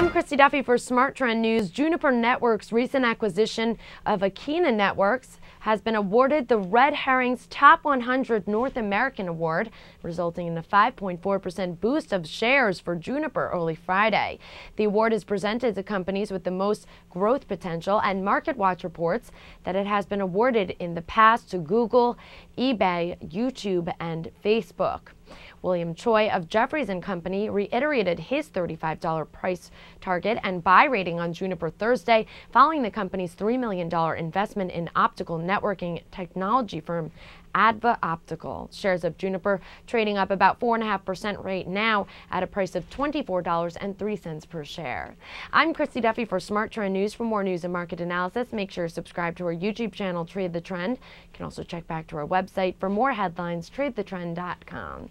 I'm Christy Duffy for Smart Trend News. Juniper Networks' recent acquisition of Ankeena Networks has been awarded the Red Herring's Top 100 North American Award, resulting in a 5.4% boost of shares for Juniper early Friday. The award is presented to companies with the most growth potential, and MarketWatch reports that it has been awarded in the past to Google, eBay, YouTube, and Facebook. William Choi of Jeffries & Company reiterated his $35 price target and buy rating on Juniper Thursday, following the company's $3 million investment in optical networking technology firm ADVA Optical. Shares of Juniper trading up about 4.5% right now at a price of $24.03 per share. I'm Christy Duffy for Smart Trend News. For more news and market analysis, make sure you subscribe to our YouTube channel, Trade the Trend. You can also check back to our website for more headlines, tradethetrend.com.